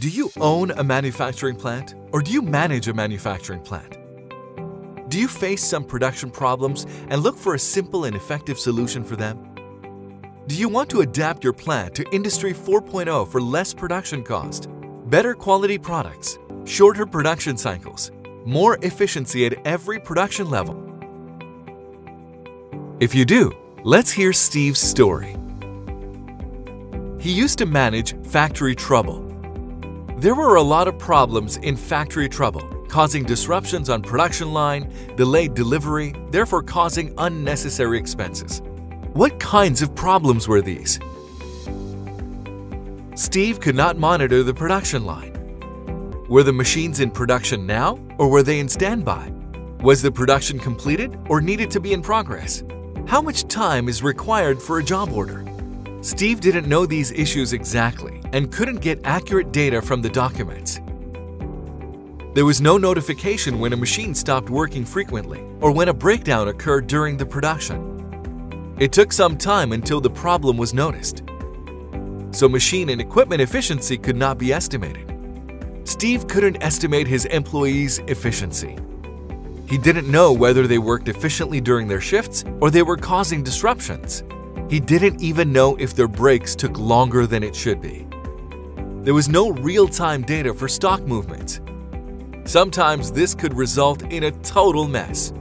Do you own a manufacturing plant, or do you manage a manufacturing plant? Do you face some production problems and look for a simple and effective solution for them? Do you want to adapt your plant to Industry 4.0 for less production cost, better quality products, shorter production cycles, more efficiency at every production level? If you do, let's hear Steve's story. He used to manage factory trouble. There were a lot of problems in factory trouble, causing disruptions on production line, delayed delivery, therefore causing unnecessary expenses. What kinds of problems were these? Steve could not monitor the production line. Were the machines in production now, or were they in standby? Was the production completed or needed to be in progress? How much time is required for a job order? Steve didn't know these issues exactly and couldn't get accurate data from the documents. There was no notification when a machine stopped working frequently or when a breakdown occurred during the production. It took some time until the problem was noticed. So machine and equipment efficiency could not be estimated. Steve couldn't estimate his employees' efficiency. He didn't know whether they worked efficiently during their shifts or they were causing disruptions. He didn't even know if their breaks took longer than it should be. There was no real-time data for stock movements. Sometimes this could result in a total mess.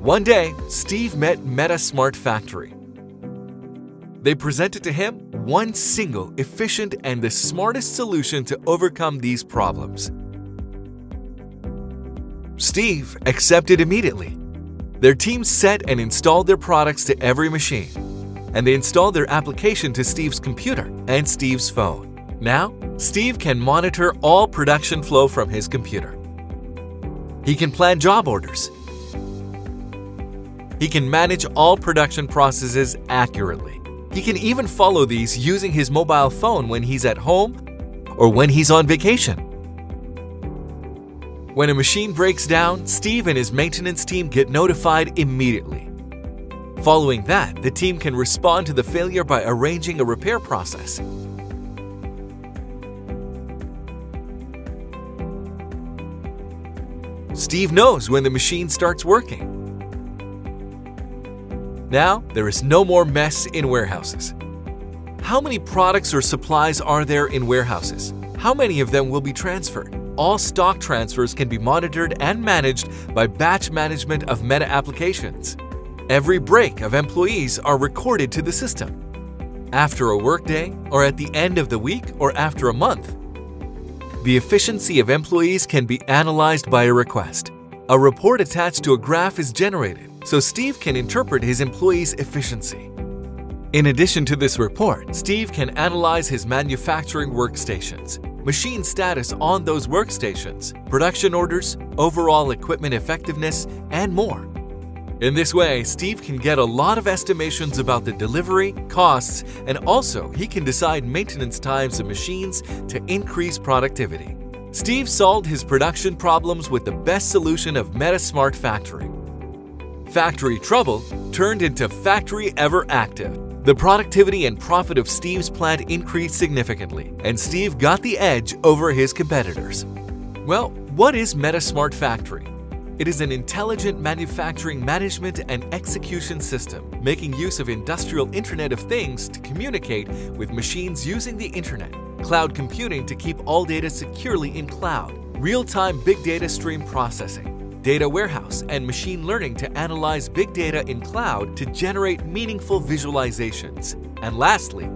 One day, Steve met Meta Smart Factory. They presented to him one single, efficient, and the smartest solution to overcome these problems. Steve accepted immediately. Their team set and installed their products to every machine, and they installed their application to Steve's computer and Steve's phone. Now, Steve can monitor all production flow from his computer. He can plan job orders. He can manage all production processes accurately. He can even follow these using his mobile phone when he's at home or when he's on vacation. When a machine breaks down, Steve and his maintenance team get notified immediately. Following that, the team can respond to the failure by arranging a repair process. Steve knows when the machine starts working. Now, there is no more mess in warehouses. How many products or supplies are there in warehouses? How many of them will be transferred? All stock transfers can be monitored and managed by batch management of Meta applications. Every break of employees are recorded to the system. After a workday, or at the end of the week, or after a month, the efficiency of employees can be analyzed by a request. A report attached to a graph is generated, so Steve can interpret his employees' efficiency. In addition to this report, Steve can analyze his manufacturing workstations, machine status on those workstations, production orders, overall equipment effectiveness, and more. In this way, Steve can get a lot of estimations about the delivery, costs, and also he can decide maintenance times of machines to increase productivity. Steve solved his production problems with the best solution of Meta Smart Factory. Factory trouble turned into Factory Ever Active. The productivity and profit of Steve's plant increased significantly, and Steve got the edge over his competitors. Well, what is Meta Smart Factory? It is an intelligent manufacturing management and execution system, making use of industrial Internet of Things to communicate with machines using the Internet, cloud computing to keep all data securely in cloud, real-time big data stream processing, data warehouse, and machine learning to analyze big data in cloud to generate meaningful visualizations. And lastly,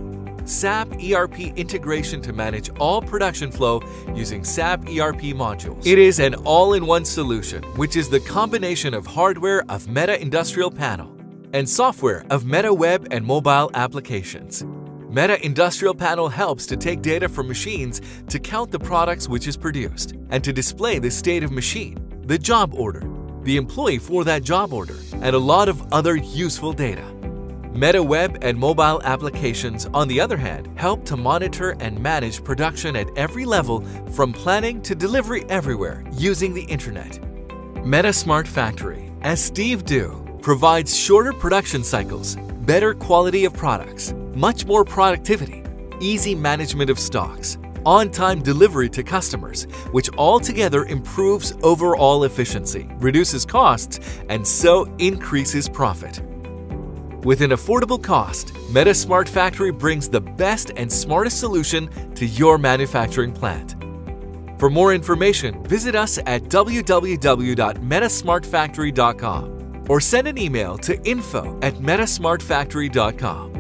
SAP ERP integration to manage all production flow using SAP ERP modules. It is an all-in-one solution, which is the combination of hardware of Meta Industrial Panel and software of MetaWeb and mobile applications. Meta Industrial Panel helps to take data from machines to count the products which is produced and to display the state of machine, the job order, the employee for that job order, and a lot of other useful data. MetaWeb and mobile applications, on the other hand, help to monitor and manage production at every level from planning to delivery everywhere using the Internet. Meta Smart Factory, as Steve do, provides shorter production cycles, better quality of products, much more productivity, easy management of stocks, on-time delivery to customers, which altogether improves overall efficiency, reduces costs, and so increases profit. With an affordable cost, Meta Smart Factory brings the best and smartest solution to your manufacturing plant. For more information, visit us at www.metasmartfactory.com or send an email to info@metasmartfactory.com.